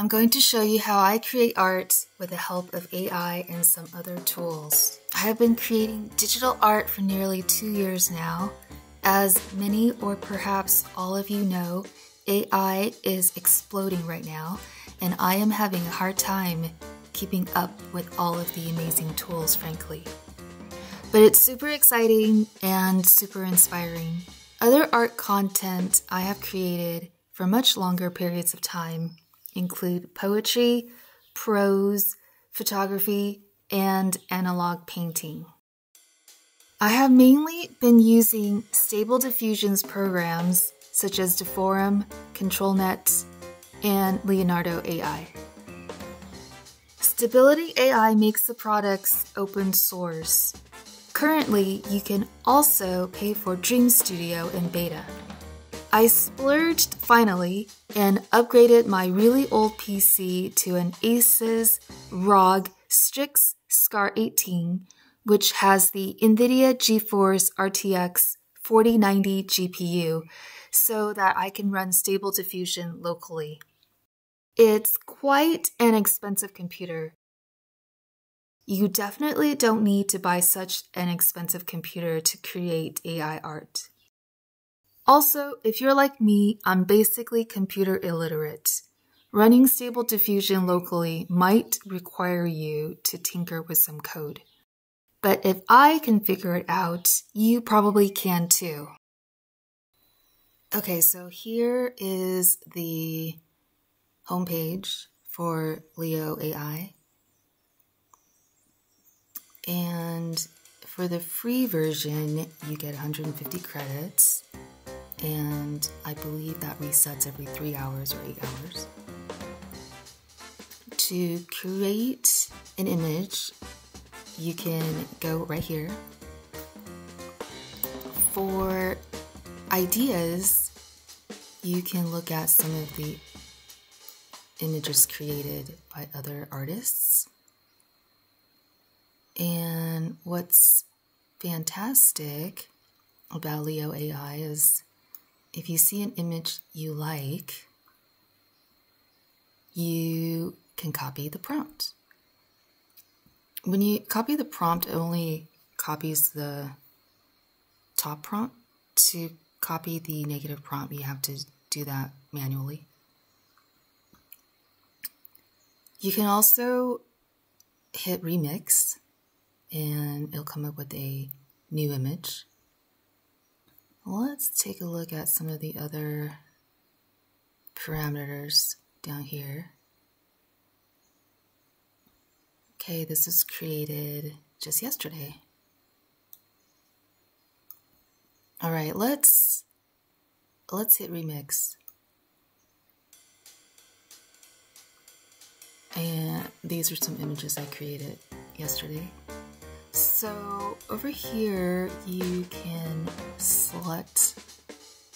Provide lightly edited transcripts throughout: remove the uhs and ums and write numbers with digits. I'm going to show you how I create art with the help of AI and some other tools. I have been creating digital art for nearly 2 years now. As many or perhaps all of you know, AI is exploding right now, and I am having a hard time keeping up with all of the amazing tools, frankly. But it's super exciting and super inspiring. Other art content I have created for much longer periods of time include poetry, prose, photography, and analog painting. I have mainly been using Stable Diffusion's programs such as Deforum, ControlNet, and Leonardo AI. Stability AI makes the products open source. Currently, you can also pay for Dream Studio in beta. I splurged finally and upgraded my really old PC to an ASUS ROG Strix SCAR 18, which has the NVIDIA GeForce RTX 4090 GPU, so that I can run Stable Diffusion locally. It's quite an expensive computer. You definitely don't need to buy such an expensive computer to create AI art. Also, if you're like me, I'm basically computer illiterate. Running Stable Diffusion locally might require you to tinker with some code. But if I can figure it out, you probably can too. Okay, so here is the homepage for Leo AI. And for the free version, you get 150 credits. And I believe that resets every 3 hours or 8 hours. To create an image, you can go right here. For ideas, you can look at some of the images created by other artists. And what's fantastic about Leo AI is if you see an image you like, you can copy the prompt. When you copy the prompt, it only copies the top prompt. To copy the negative prompt, you have to do that manually. You can also hit remix, and it'll come up with a new image. Let's take a look at some of the other parameters down here. Okay, this was created just yesterday. All right, let's hit remix. And these are some images I created yesterday. So over here, you can select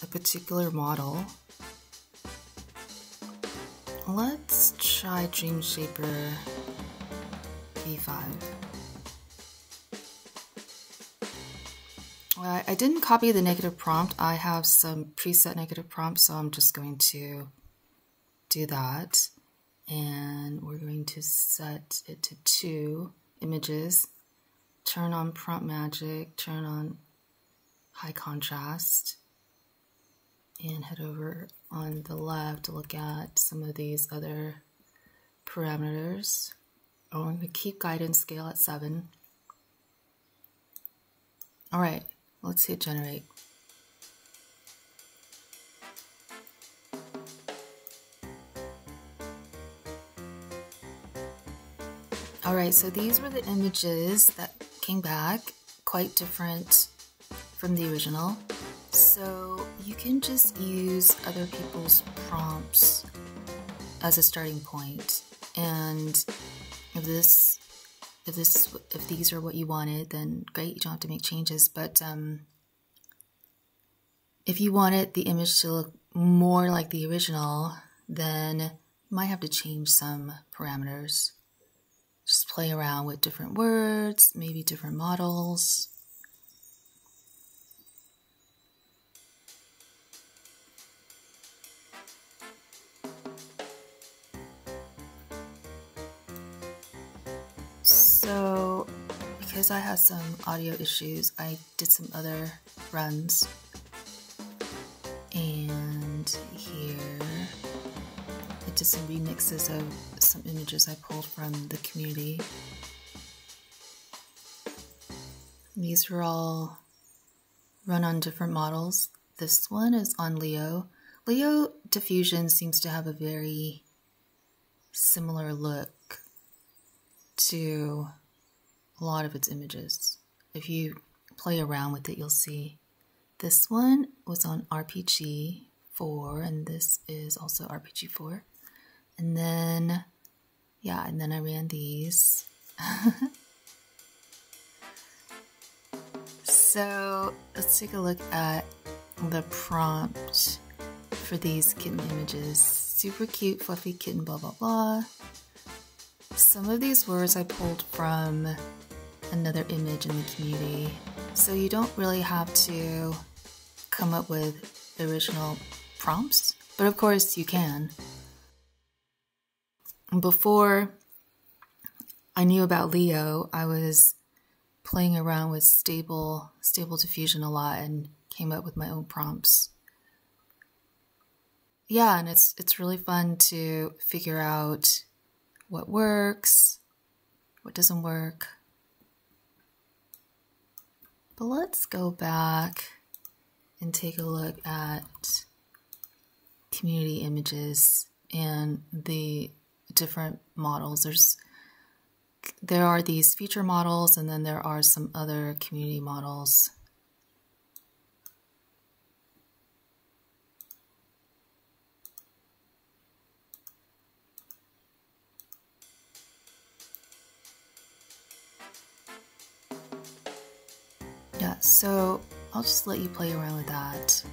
a particular model. Let's try Dream Shaper V5. Well, I didn't copy the negative prompt. I have some preset negative prompts, so I'm just going to do that. And we're going to set it to 2 images. Turn on prompt magic, turn on high contrast, and head over on the left to look at some of these other parameters. I'm going to keep guidance scale at 7. All right, let's hit generate. All right, so these were the images that came back, quite different from the original. So you can just use other people's prompts as a starting point. And if these are what you wanted, then great, you don't have to make changes. But if you wanted the image to look more like the original, then you might have to change some parameters. Just play around with different words, maybe different models. So because I had some audio issues, I did some other runs. And here I did some remixes of some images I pulled from the community. These were all run on different models. This one is on Leo. Leo Diffusion seems to have a very similar look to a lot of its images. If you play around with it, you'll see. This one was on RPG4, and this is also RPG4. And then, yeah, and then I ran these. So let's take a look at the prompt for these kitten images. Super cute, fluffy kitten, blah, blah, blah. Some of these words I pulled from another image in the community. So you don't really have to come up with original prompts, but of course you can. Before I knew about Leo, I was playing around with Stable Diffusion a lot and came up with my own prompts. Yeah, and it's really fun to figure out what works, what doesn't work. But let's go back and take a look at community images and the different models. There are these feature models, and then there are some other community models. Yeah, so I'll just let you play around with that.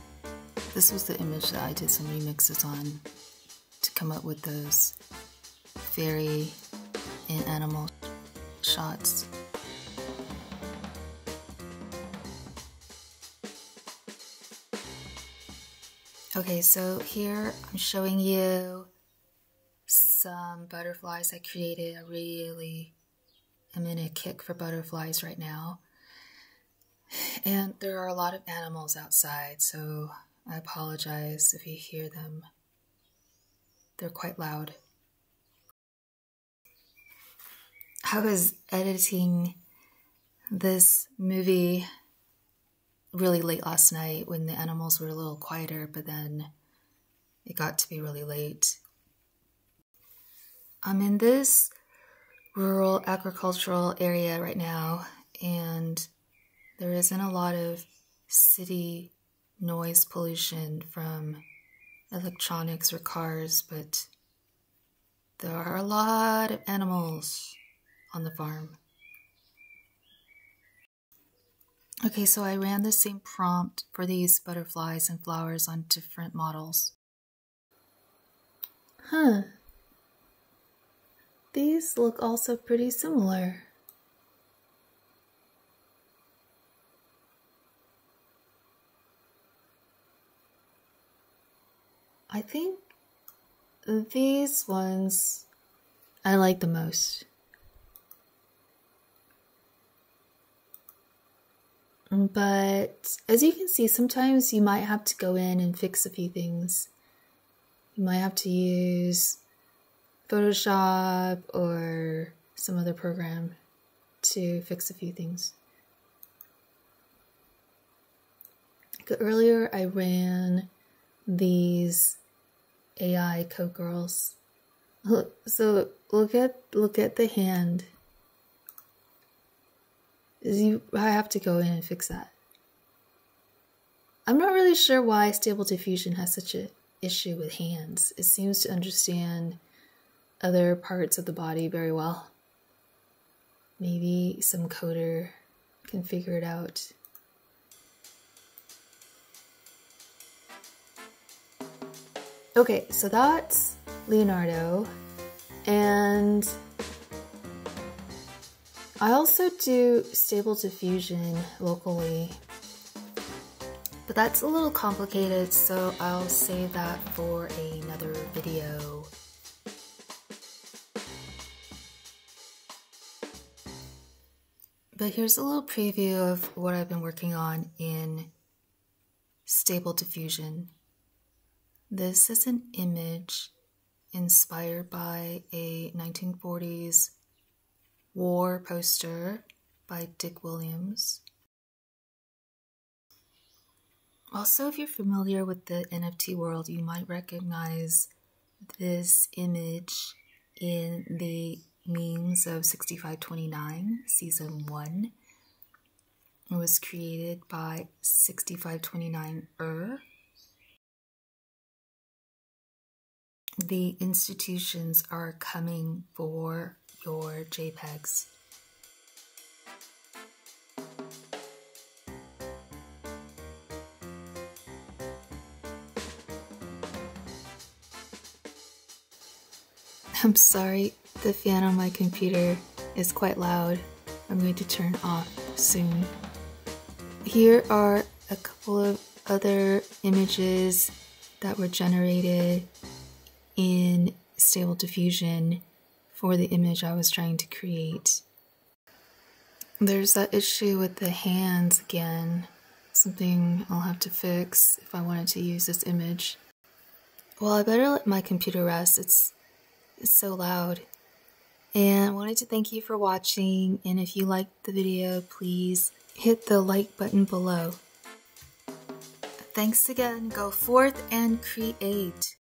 This was the image that I did some remixes on to come up with those fairy and animal shots. Okay, so here I'm showing you some butterflies I created. I really am in a kick for butterflies right now. And there are a lot of animals outside, so I apologize if you hear them. They're quite loud. I was editing this movie really late last night when the animals were a little quieter, but then it got to be really late. I'm in this rural agricultural area right now, and there isn't a lot of city noise pollution from electronics or cars, but there are a lot of animals on the farm. Okay, so I ran the same prompt for these butterflies and flowers on different models. Huh. These look also pretty similar. I think these ones I like the most. But as you can see, sometimes you might have to go in and fix a few things. You might have to use Photoshop or some other program to fix a few things. Like earlier, I ran these AI co-girls. So look at the hand. I have to go in and fix that. I'm not really sure why Stable Diffusion has such an issue with hands. It seems to understand other parts of the body very well. Maybe some coder can figure it out. Okay, so that's Leonardo, and I also do Stable Diffusion locally, but that's a little complicated, so I'll save that for another video. But here's a little preview of what I've been working on in Stable Diffusion. This is an image inspired by a 1940s war poster by Dick Williams. Also, if you're familiar with the NFT world, you might recognize this image in the memes of 6529 Season 1. It was created by 6529er. The institutions are coming for your JPEGs. I'm sorry, the fan on my computer is quite loud. I'm going to turn off soon. Here are a couple of other images that were generated in Stable Diffusion for the image I was trying to create. There's that issue with the hands again, something I'll have to fix if I wanted to use this image. Well, I better let my computer rest. It's so loud. And I wanted to thank you for watching, and if you liked the video, please hit the like button below. Thanks again. Go forth and create.